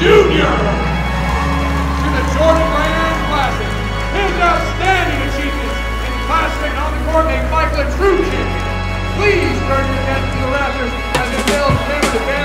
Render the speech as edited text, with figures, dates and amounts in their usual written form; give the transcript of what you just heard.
Jr. to the Jordan Brand Classic. His outstanding achievements in class technology court make Mike a true champion. Please turn your attention to the rafters as the sales stand to